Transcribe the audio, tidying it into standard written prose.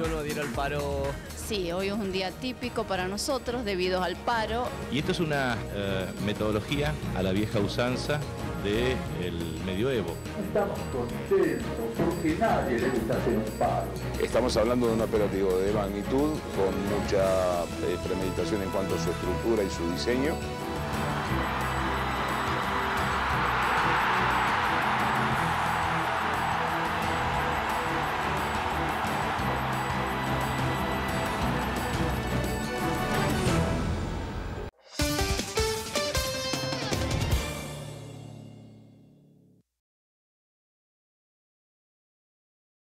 decisión de ir al paro. Sí, hoy es un día típico para nosotros debido al paro. Y esto es una metodología a la vieja usanza del medioevo. Estamos contentos porque nadie le gusta hacer un paro. Estamos hablando de un operativo de magnitud con mucha premeditación en cuanto a su estructura y su diseño.